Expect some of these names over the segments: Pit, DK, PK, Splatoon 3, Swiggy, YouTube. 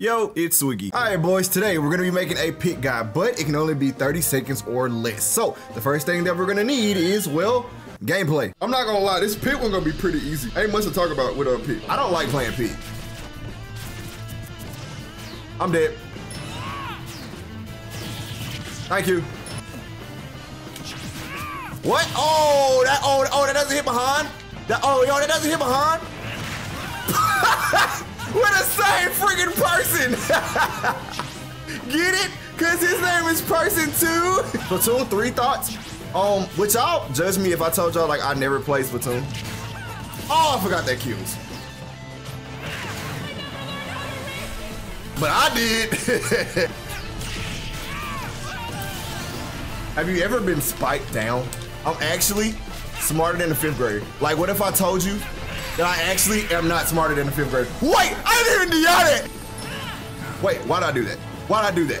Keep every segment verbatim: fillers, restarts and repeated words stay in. Yo, it's Swiggy. Alright boys, today we're gonna be making a pit guy, but it can only be thirty seconds or less. So the first thing that we're gonna need is, well, gameplay. I'm not gonna lie, this pit one gonna be pretty easy. Ain't much to talk about with a pit. I don't like playing pit. I'm dead. Thank you. What? Oh, that oh, oh that doesn't hit behind. That oh yo, that doesn't hit behind. We're the same freaking person! Get it? Cause his name is Person Two. Splatoon three thoughts. Um, which y'all judge me if I told y'all like I never played Splatoon. Oh, I forgot that cues. But I did. Have you ever been spiked down? I'm actually smarter than a fifth grader. Like, what if I told you that I actually am not smarter than a fifth grader? Wait, I didn't even do that. Wait, why'd I do that? Why'd I do that?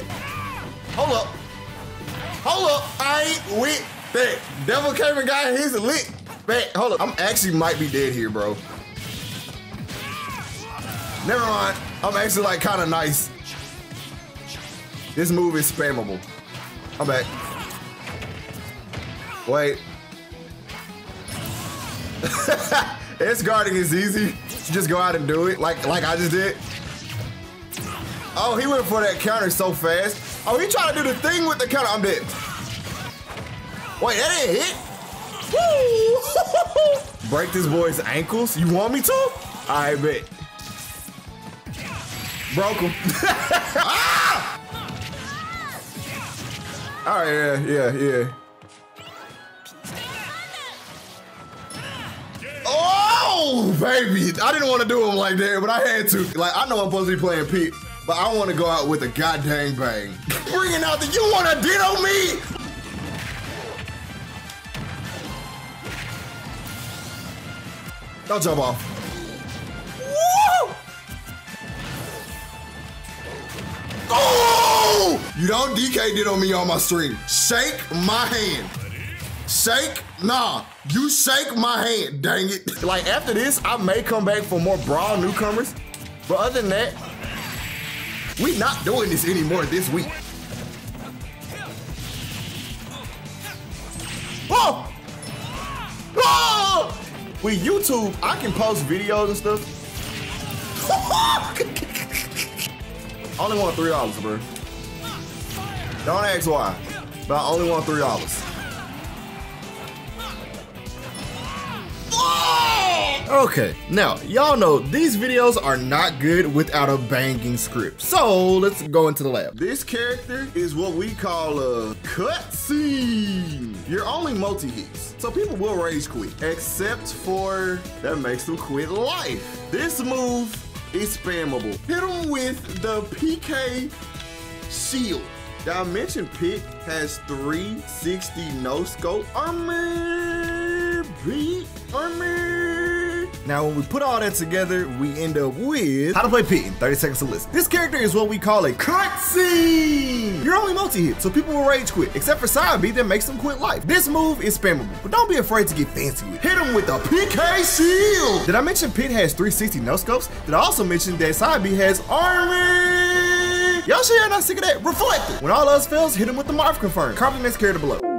Hold up. Hold up. I ain't with that. Devil came and got his lick. Back. Hold up. I'm actually might be dead here, bro. Never mind. I'm actually like kind of nice. This move is spammable. I'm back. Wait. Edge guarding is easy. Just go out and do it, like like I just did. Oh, he went for that counter so fast. Oh, he trying to do the thing with the counter. I'm dead. Wait, that didn't hit. Woo! Break this boy's ankles. You want me to? I bet. Broke him. Ah! All right, yeah, yeah, yeah. Oh, baby. I didn't want to do him like that, but I had to. Like, I know I'm supposed to be playing Pete, but I want to go out with a goddamn bang. Bringing out the, you want to ditto me? Don't jump off. Woo! Oh! You don't D K ditto me on my stream. Shake my hand. Shake? Nah, you shake my hand, dang it. Like, after this, I may come back for more brawl newcomers, but other than that, we not doing this anymore this week. Whoa! Whoa! With YouTube, I can post videos and stuff. I only want three dollars, bro. Don't ask why, but I only want three dollars. Okay, now y'all know these videos are not good without a banging script, so let's go into the lab. This character is what we call a cutscene. You're only multi-hits, so people will rage quit, except for that makes them quit life. This move is spammable. Hit them with the P K shield. Now, I mentioned Pit has three sixty no scope armor, beat armor. Now, when we put all that together, we end up with how to play Pit in thirty seconds or less. This character is what we call a cutscene. You're only multi-hit, so people will rage quit, except for side B that makes them quit life. This move is spammable, but don't be afraid to get fancy with it. Hit him with a P K shield. Did I mention Pit has three sixty no-scopes? Did I also mention that side B has armor? Y'all sure y'all not sick of that? Reflect it. When all else fails, hit him with the Marv confirm. Copy the next character below.